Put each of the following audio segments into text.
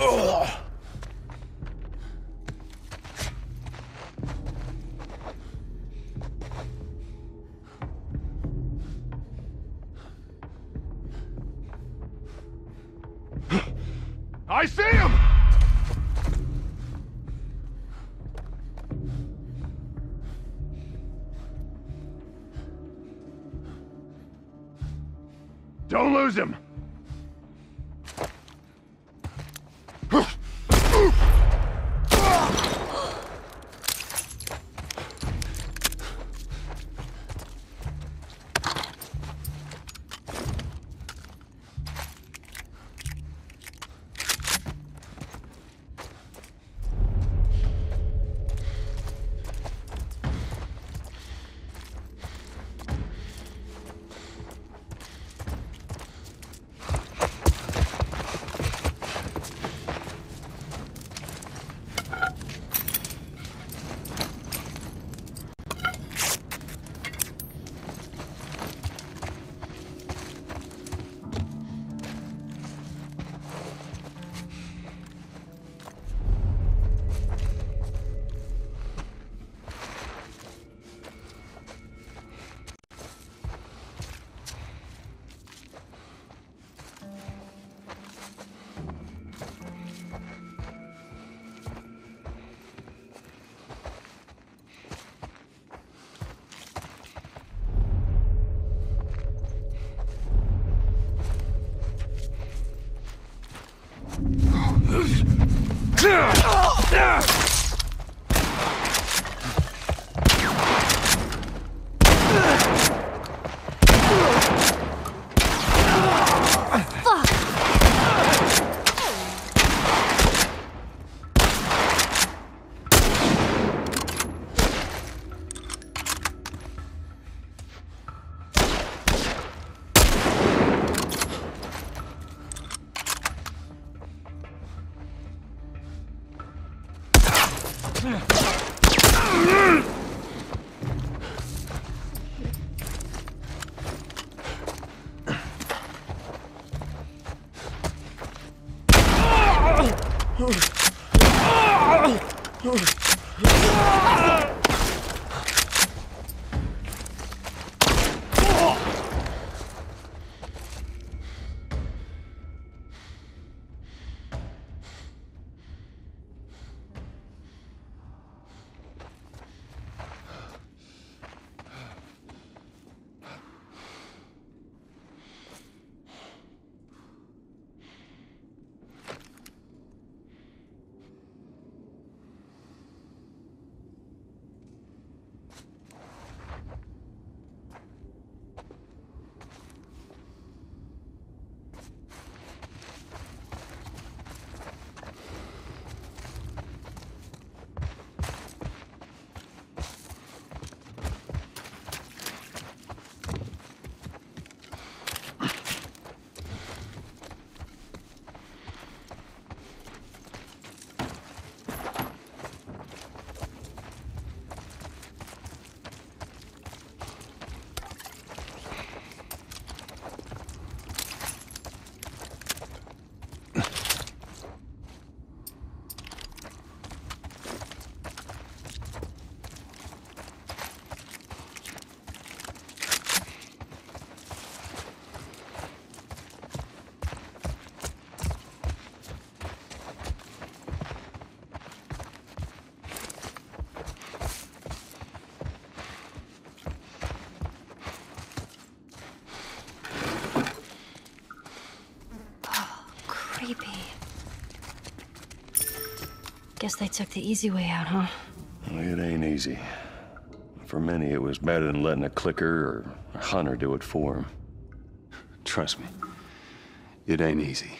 Ugh. I see him! Don't lose him! Guess they took the easy way out, huh? It ain't easy. For many, it was better than letting a clicker or a hunter do it for them. Trust me, it ain't easy.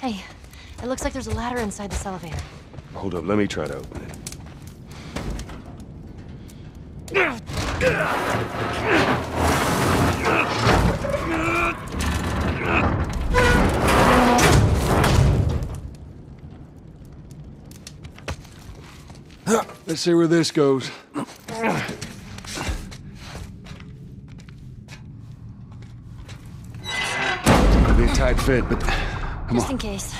Hey, it looks like there's a ladder inside this elevator. Hold up, let me try to open it. Let's see where this goes. It'll be a tight fit, but... Just in case.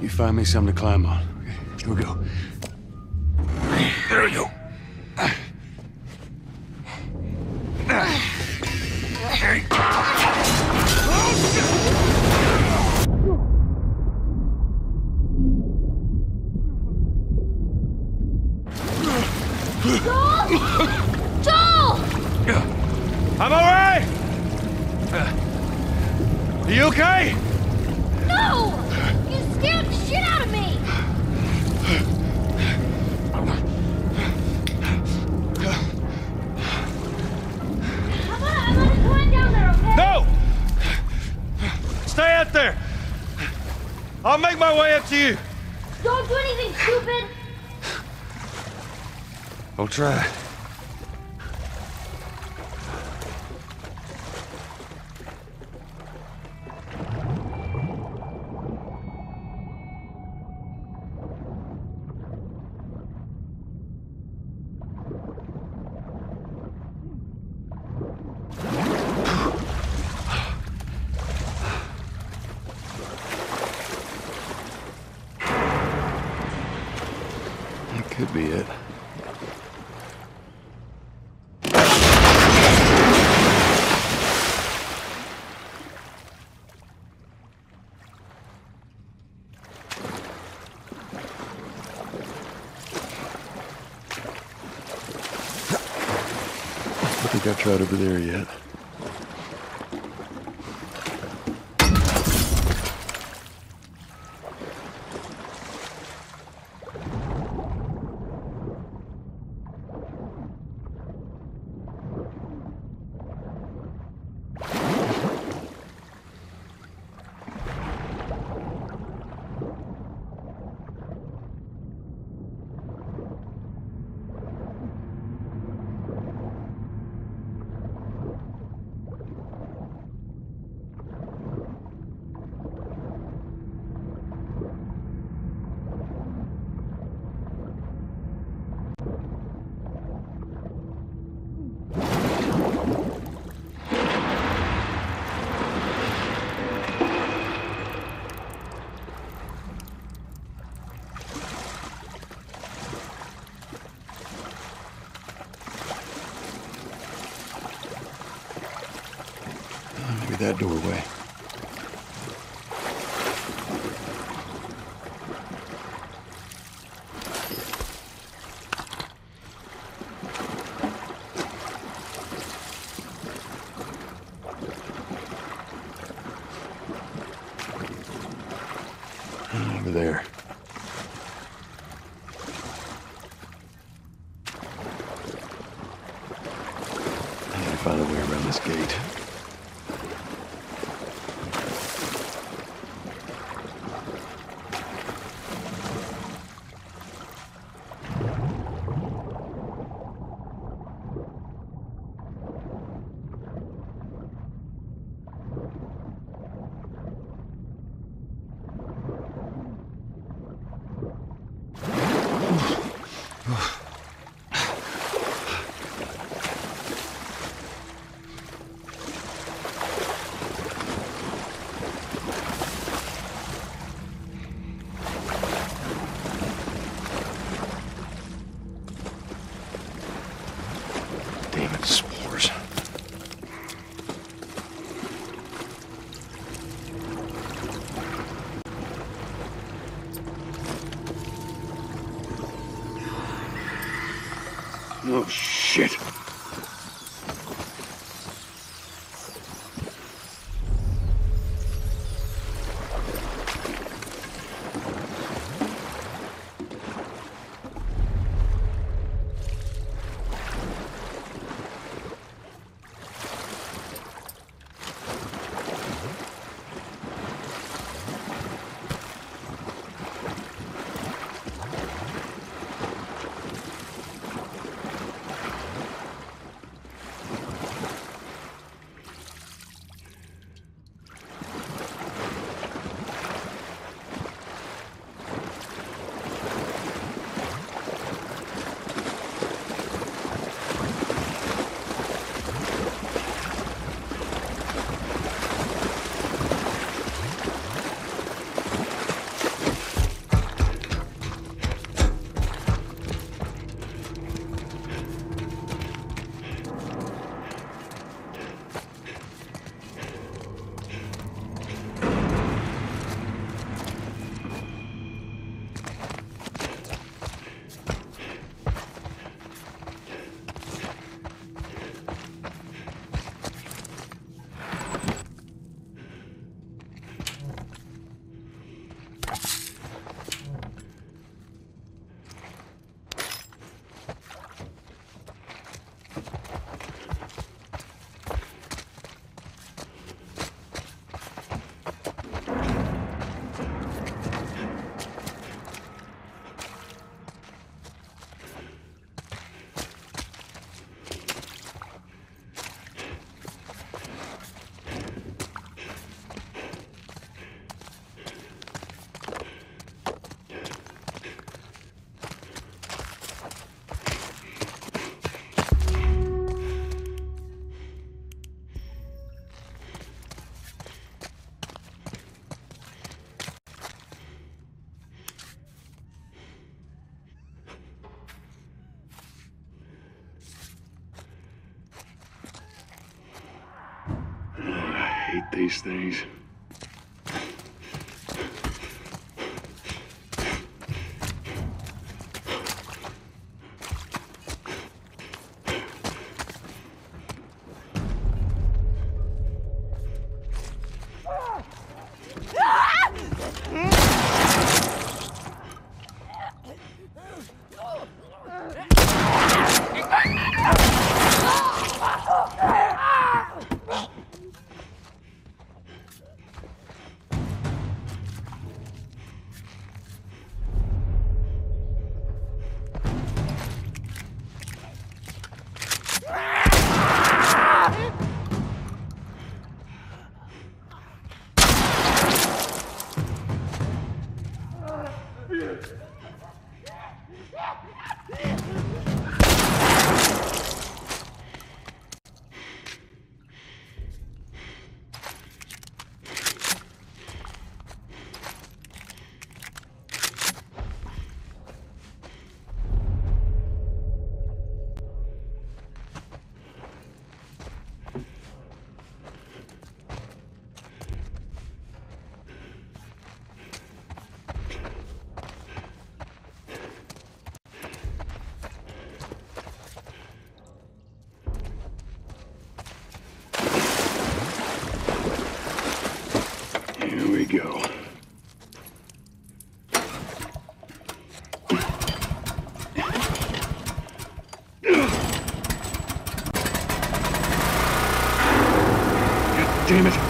You find me something to climb on. Okay, here we go. There we go. Joel! I'm all right! You okay? No! You scared the shit out of me! I'm gonna climb down there, okay? No! Stay out there! I'll make my way up to you! Don't do anything stupid! I'll try. That could be it. I think I've tried over there yet. That doorway. Over there. I gotta find a way around this gate. Oh, shit. These things. Damn it.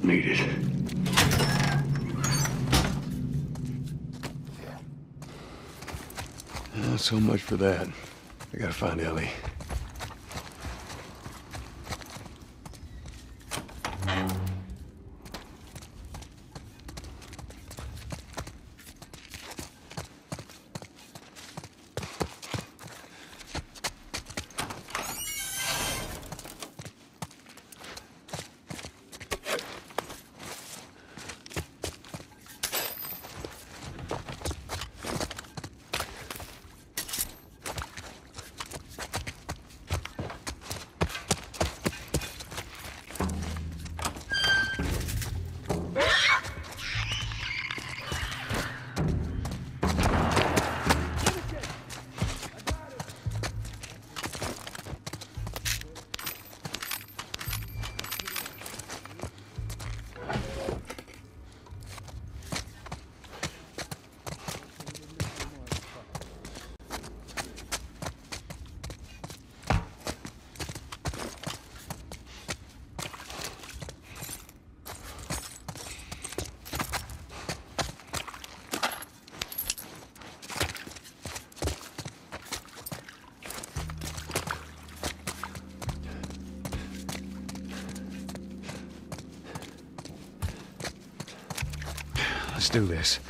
Made it. Oh, so much for that. I gotta find Ellie. Let's do this.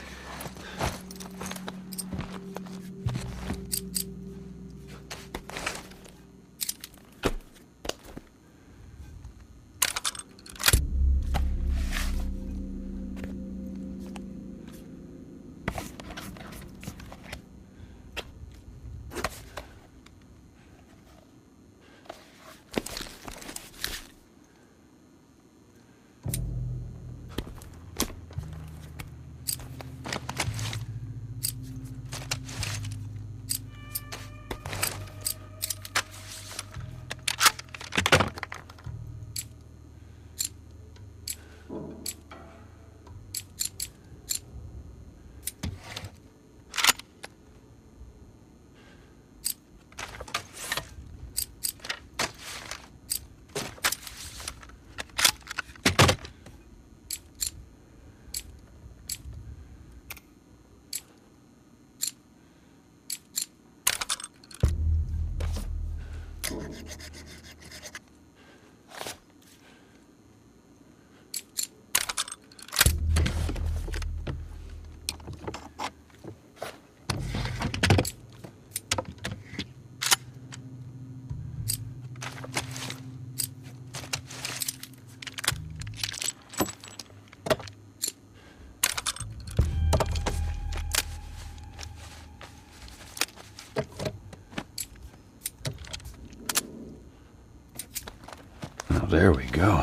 There we go.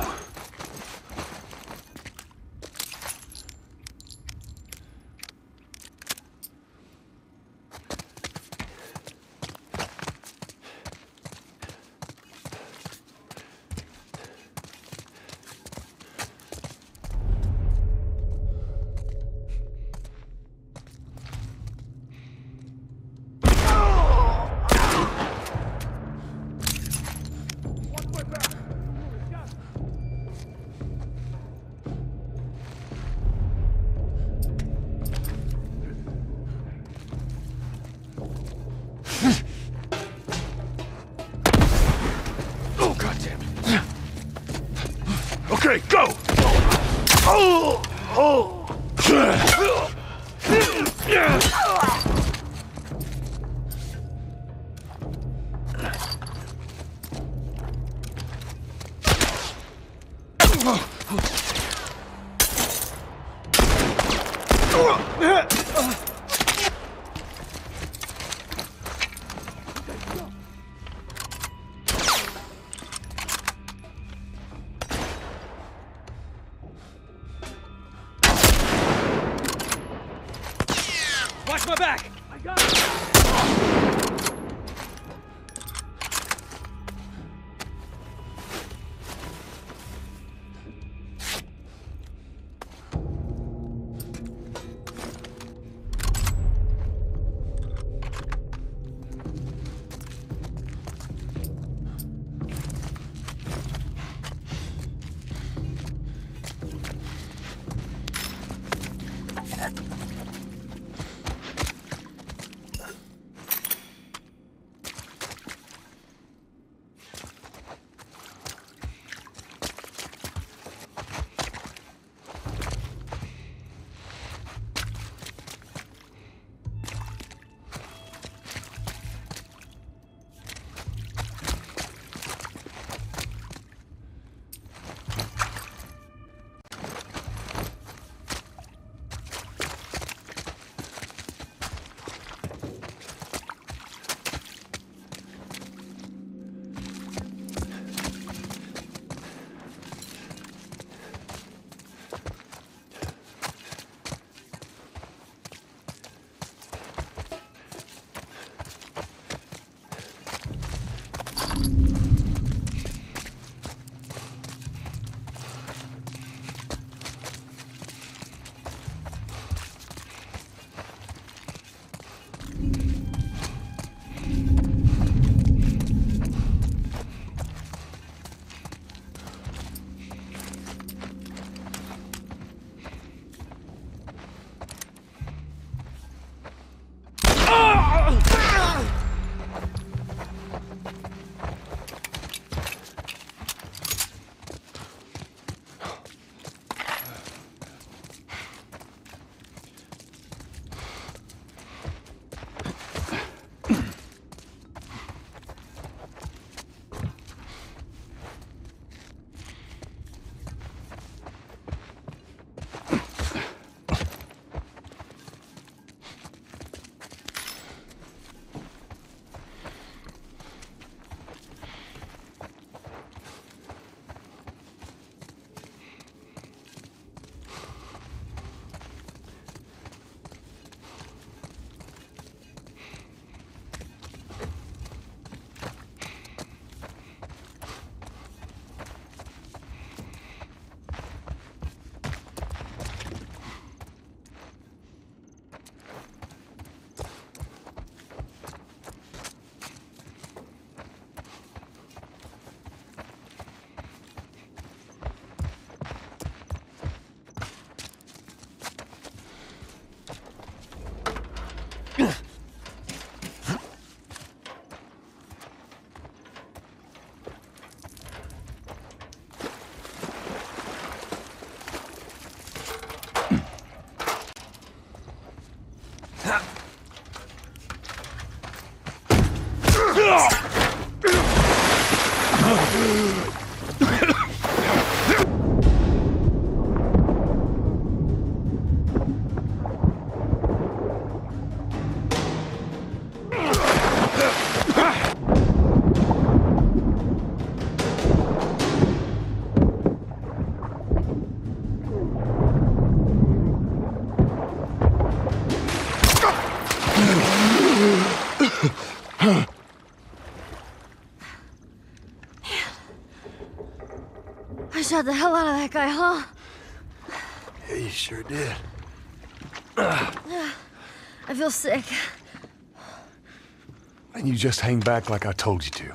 Okay, go! Oh! Oh! Watch my back! I got it! Man. I shot the hell out of that guy, huh? Yeah, you sure did. I feel sick. And you just hang back like I told you to.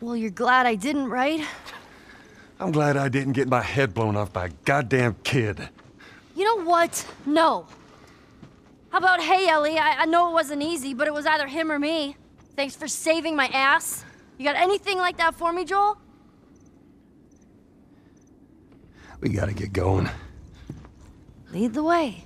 Well, you're glad I didn't, right? I'm glad I didn't get my head blown off by a goddamn kid. You know what? No. How about, hey, Ellie, I know it wasn't easy, but it was either him or me. Thanks for saving my ass. You got anything like that for me, Joel? We gotta get going. Lead the way.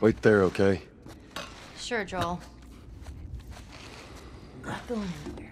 Wait there, okay? Sure, Joel. Not going anywhere.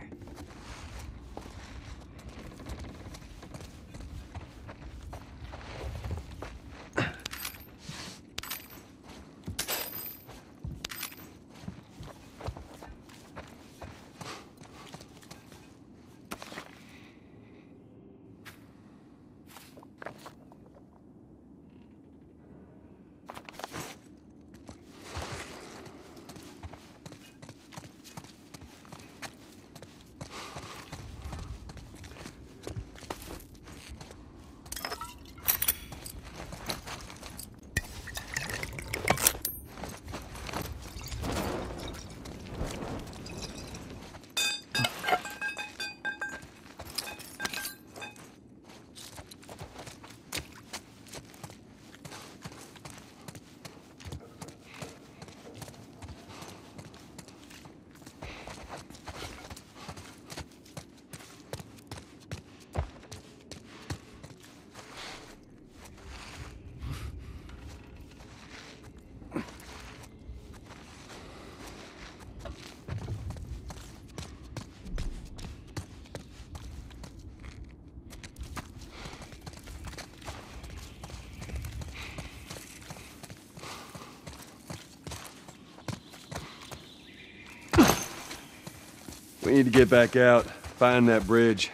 We need to get back out, find that bridge.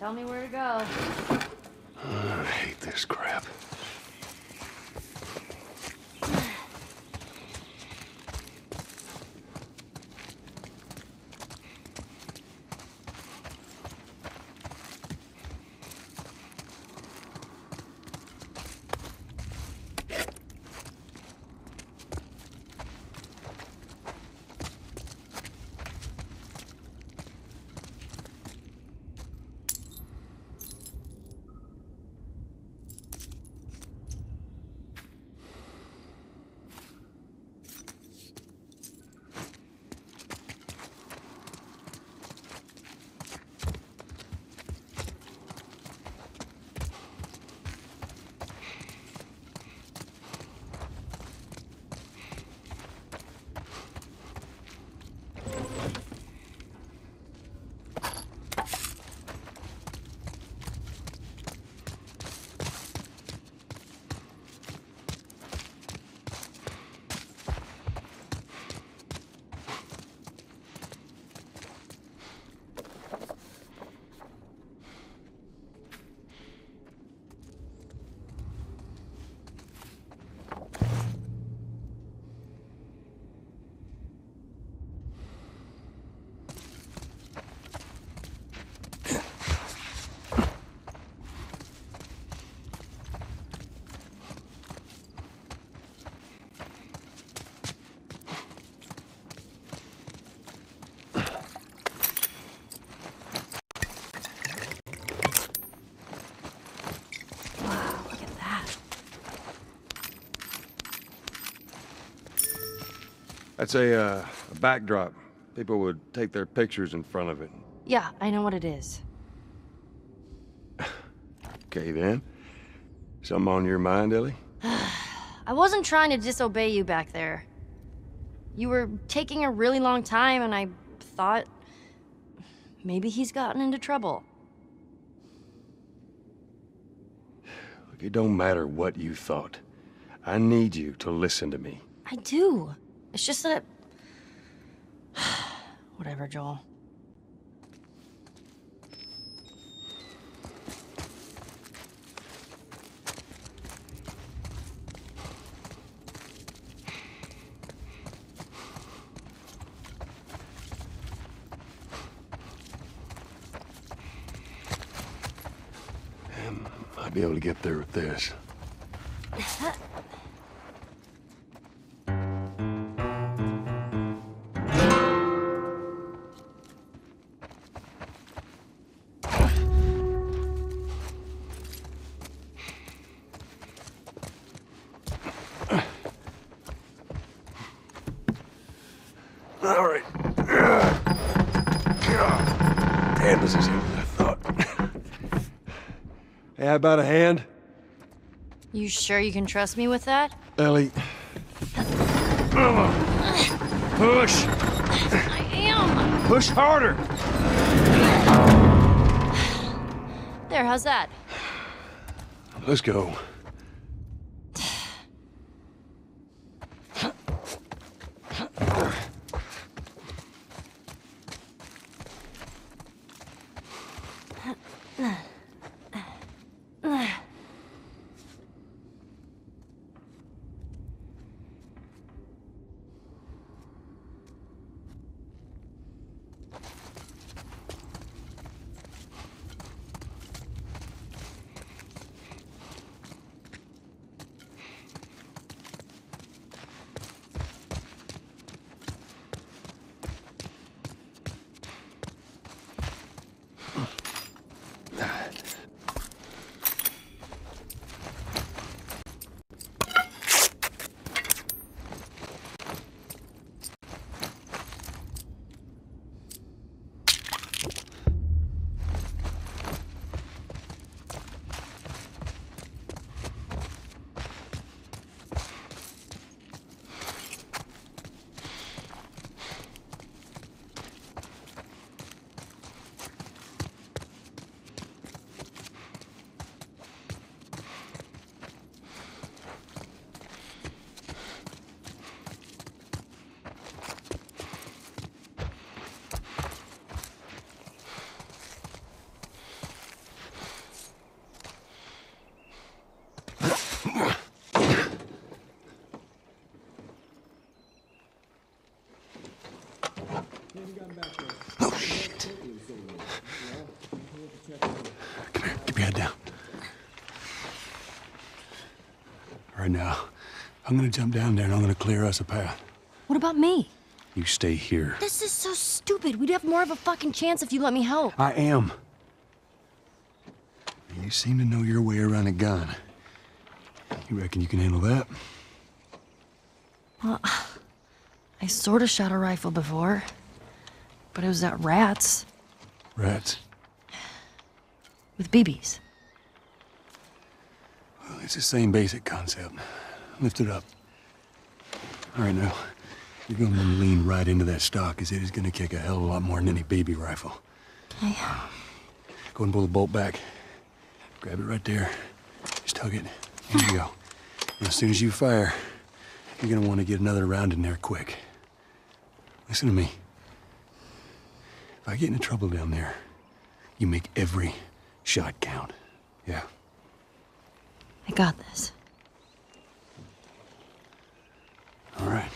Tell me where to go. I hate this crap. That's a backdrop. People would take their pictures in front of it. Yeah, I know what it is. Okay, then. Something on your mind, Ellie? I wasn't trying to disobey you back there. You were taking a really long time, and I thought maybe he's gotten into trouble. Look, it don't matter what you thought. I need you to listen to me. I do. It's just that... Whatever, Joel. Might be able to get there with this. All right. Damn, this is heavier than I thought. Hey, how about a hand? You sure you can trust me with that? Ellie. Push. I am. Push harder. There, how's that? Let's go. Oh, shit. Come here. Keep your head down. Right now, I'm gonna jump down there and I'm gonna clear us a path. What about me? You stay here. This is so stupid. We'd have more of a fucking chance if you let me help. I am. You seem to know your way around a gun. You reckon you can handle that? Well, I sort of shot a rifle before. But it was at rats. Rats? With BBs. Well, it's the same basic concept. Lift it up. All right, now, you're going to lean right into that stock, because it is going to kick a hell of a lot more than any BB rifle. Okay. Go and pull the bolt back. Grab it right there. Just tug it. Here you go. And as soon as you fire, you're going to want to get another round in there quick. Listen to me. If I get into trouble down there, you make every shot count. Yeah. I got this. All right.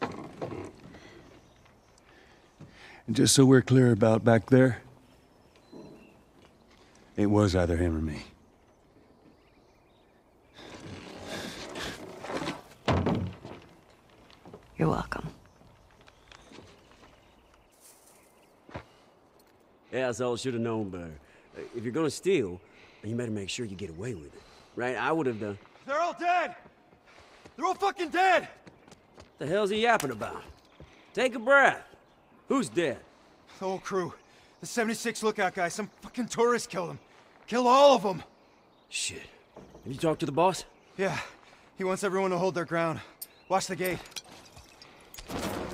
And just so we're clear about back there, it was either him or me. You're welcome. Asshole should have known better. If you're gonna steal, you better make sure you get away with it. Right? I would have done. They're all dead! They're all fucking dead! What the hell's he yapping about? Take a breath. Who's dead? The whole crew. The 76 lookout guy. Some fucking tourist killed him. Kill all of them! Shit. Have you talked to the boss? Yeah. He wants everyone to hold their ground. Watch the gate.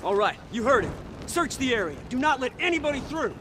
All right. You heard him. Search the area. Do not let anybody through!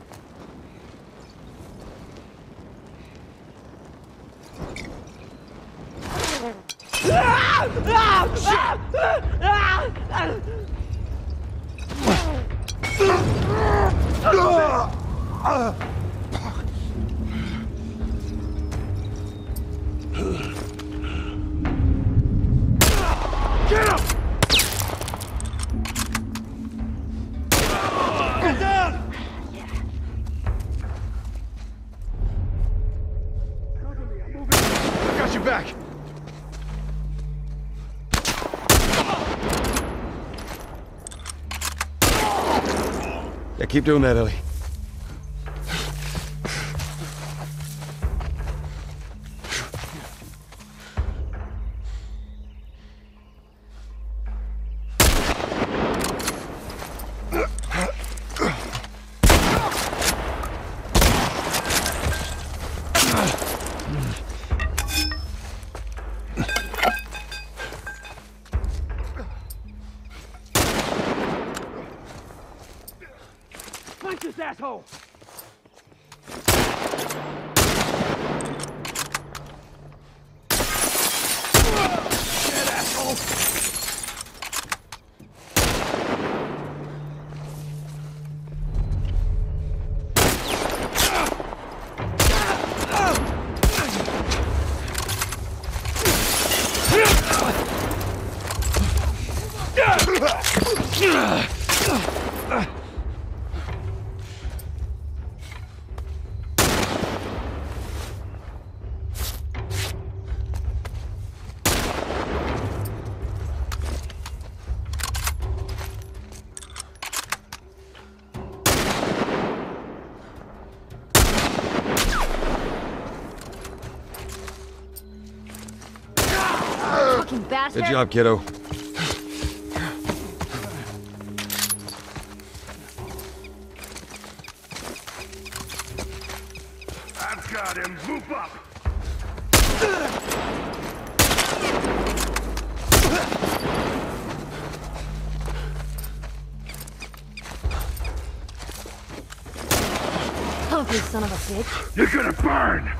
Keep doing that, Ellie. Good job, kiddo. I've got him. Move up. Oh, you son of a bitch. You're gonna burn.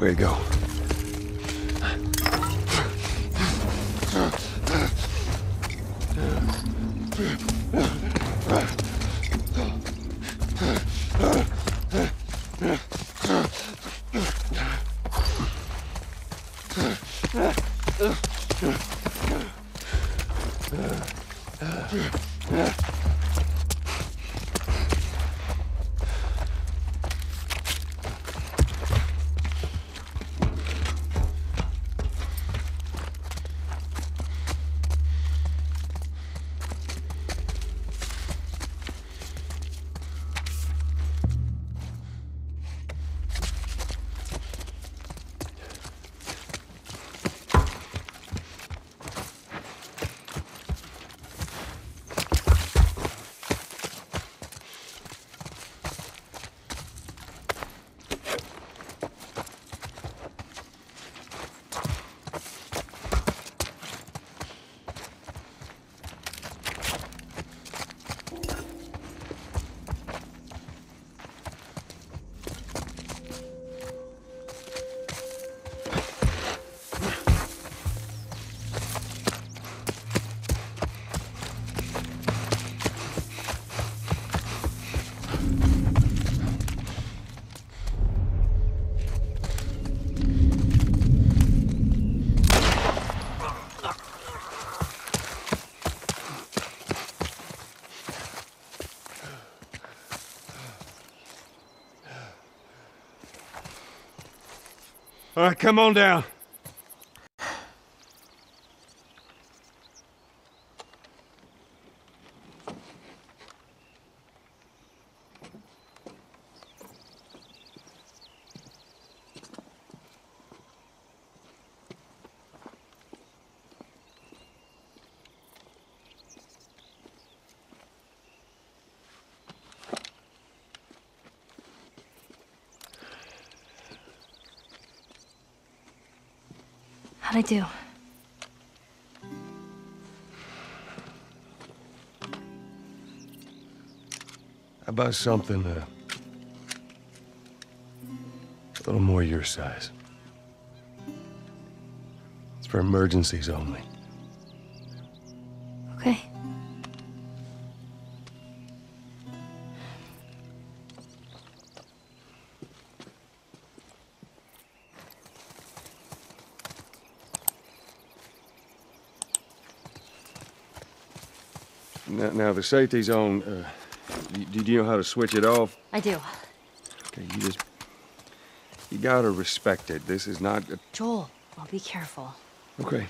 Way to go. All right, come on down. How'd I do? About something a little more your size. It's for emergencies only. Okay. Now the safety's on. Do you know how to switch it off? I do. Okay, you gotta respect it. This is not... Joel, I'll be careful. Okay.